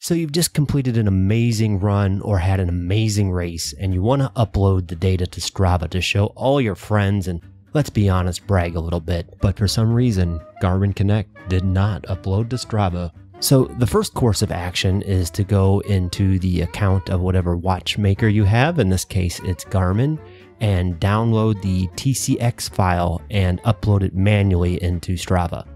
So you've just completed an amazing run or had an amazing race, and you want to upload the data to Strava to show all your friends and, let's be honest, brag a little bit. But for some reason, Garmin Connect did not upload to Strava. So the first course of action is to go into the account of whatever watchmaker you have, in this case it's Garmin, and download the TCX file and upload it manually into Strava.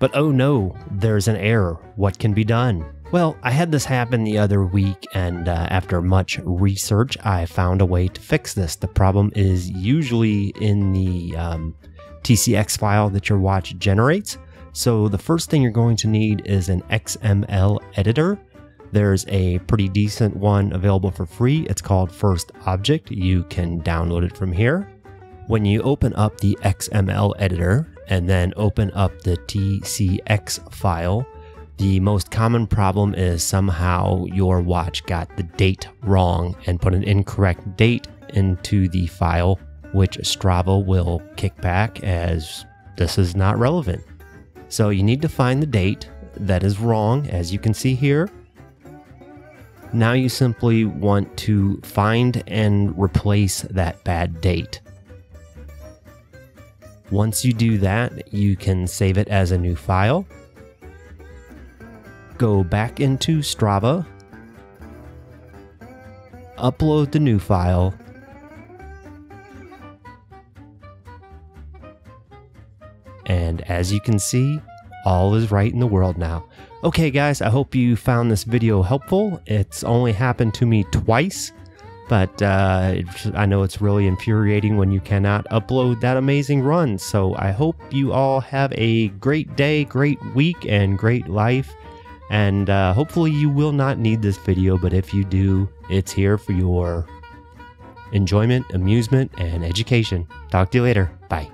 But oh no, there's an error. What can be done? Well, I had this happen the other week, and after much research, I found a way to fix this. The problem is usually in the TCX file that your watch generates. So the first thing you're going to need is an XML editor. There's a pretty decent one available for free. It's called First Object. You can download it from here. When you open up the XML editor and then open up the TCX file, the most common problem is somehow your watch got the date wrong and put an incorrect date into the file, which Strava will kick back as this is not relevant. So you need to find the date that is wrong, as you can see here. Now you simply want to find and replace that bad date. Once you do that, you can save it as a new file. Go back into Strava, upload the new file, and as you can see, all is right in the world now. Okay guys, I hope you found this video helpful. It's only happened to me twice, but I know it's really infuriating when you cannot upload that amazing run. So I hope you all have a great day, great week, and great life. And hopefully you will not need this video, but if you do, it's here for your enjoyment, amusement, and education. Talk to you later. Bye.